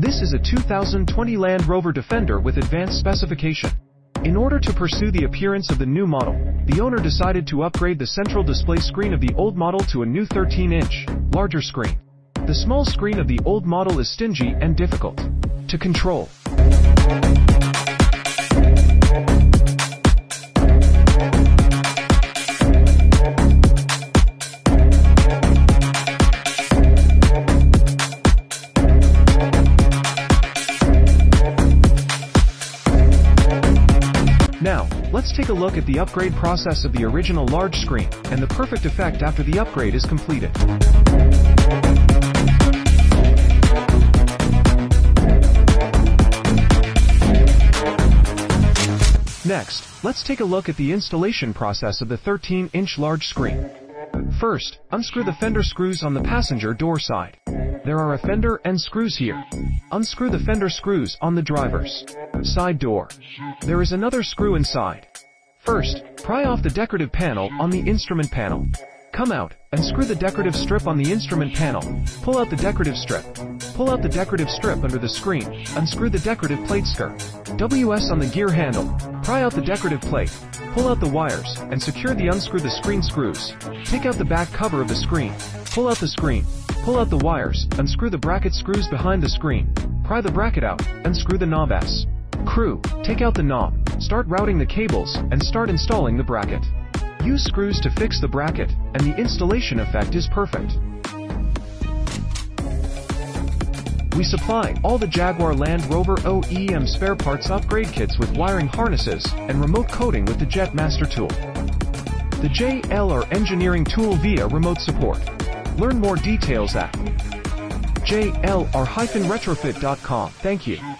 This is a 2020 Land Rover Defender with advanced specification. In order to pursue the appearance of the new model, the owner decided to upgrade the central display screen of the old model to a new 13-inch, larger screen. The small screen of the old model is stingy and difficult to control. Now, let's take a look at the upgrade process of the original large screen, and the perfect effect after the upgrade is completed. Next, let's take a look at the installation process of the 13-inch large screen. First, unscrew the fender screws on the passenger door side. There are a fender and screws here. Unscrew the fender screws on the driver's side door. There is another screw inside. First, pry off the decorative panel on the instrument panel. Come out, and screw the decorative strip on the instrument panel. Pull out the decorative strip. Pull out the decorative strip under the screen. Unscrew the decorative plate skirt. WS on the gear handle. Pry out the decorative plate. Pull out the wires, and secure the unscrew the screen screws. Take out the back cover of the screen. Pull out the screen. Pull out the wires, unscrew the bracket screws behind the screen. Pry the bracket out, unscrew the knob S. Crew, take out the knob, start routing the cables, and start installing the bracket. Use screws to fix the bracket, and the installation effect is perfect. We supply all the Jaguar Land Rover OEM spare parts upgrade kits with wiring harnesses and remote coding with the Jet Master tool. The JLR engineering tool via remote support. Learn more details at jlr-retrofit.com. Thank you.